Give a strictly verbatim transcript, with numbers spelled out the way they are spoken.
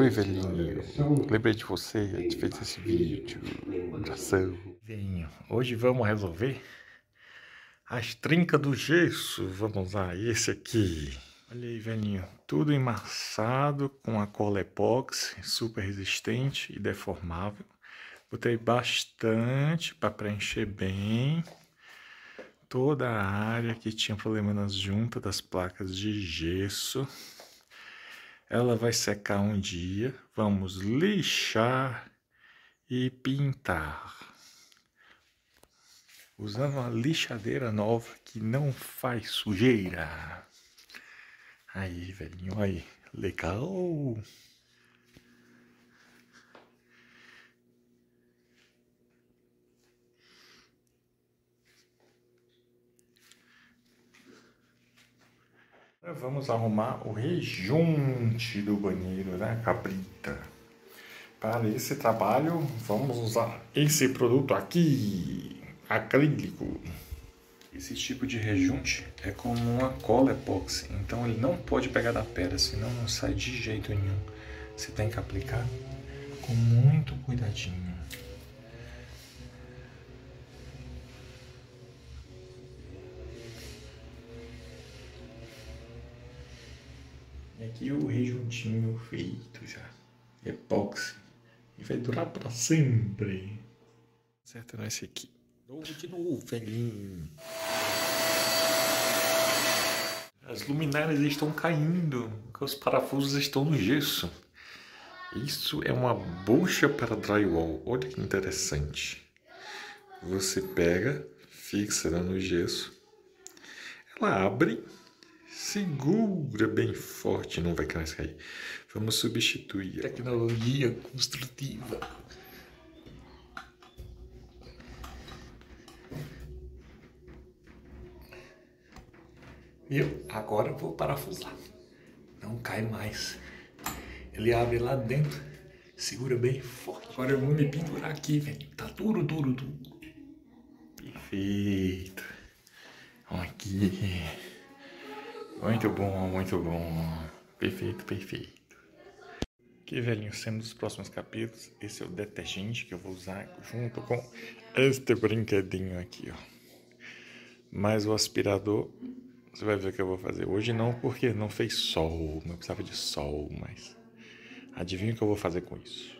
Oi, velhinho, lembrei de você, a gente fez esse vídeo, abração. Hoje vamos resolver as trincas do gesso, vamos lá, esse aqui. Olha aí, velhinho, tudo emmaçado com a cola epóxi, super resistente e deformável. Botei bastante para preencher bem toda a área que tinha problema nas juntas das placas de gesso. Ela vai secar um dia, vamos lixar e pintar. Usando uma lixadeira nova que não faz sujeira. Aí, velhinho, aí, legal! Vamos arrumar o rejunte do banheiro da cabrita. Para esse trabalho, vamos usar esse produto aqui, acrílico. Esse tipo de rejunte é como uma cola epóxi, então ele não pode pegar da pedra, senão não sai de jeito nenhum. Você tem que aplicar com muito cuidadinho. E aqui o rejuntinho feito já, epóxi, e vai durar pra sempre. Certo, não é esse aqui. De novo, velhinho. As luminárias estão caindo, porque os parafusos estão no gesso. Isso é uma bucha para drywall, olha que interessante. Você pega, fixa ela no gesso, ela abre... Segura bem forte, não vai mais cair. Vamos substituir a tecnologia construtiva. Viu? Agora eu vou parafusar. Não cai mais. Ele abre lá dentro, segura bem forte. Agora eu vou me pendurar aqui, velho. Tá duro, duro, duro. Perfeito. Aqui. Muito bom, muito bom. Perfeito, perfeito. Aqui, velhinho, sendo dos próximos capítulos, esse é o detergente que eu vou usar junto com este brinquedinho aqui, ó. Mas o aspirador, você vai ver o que eu vou fazer. Hoje não, porque não fez sol, não precisava de sol, mas... Adivinha o que eu vou fazer com isso.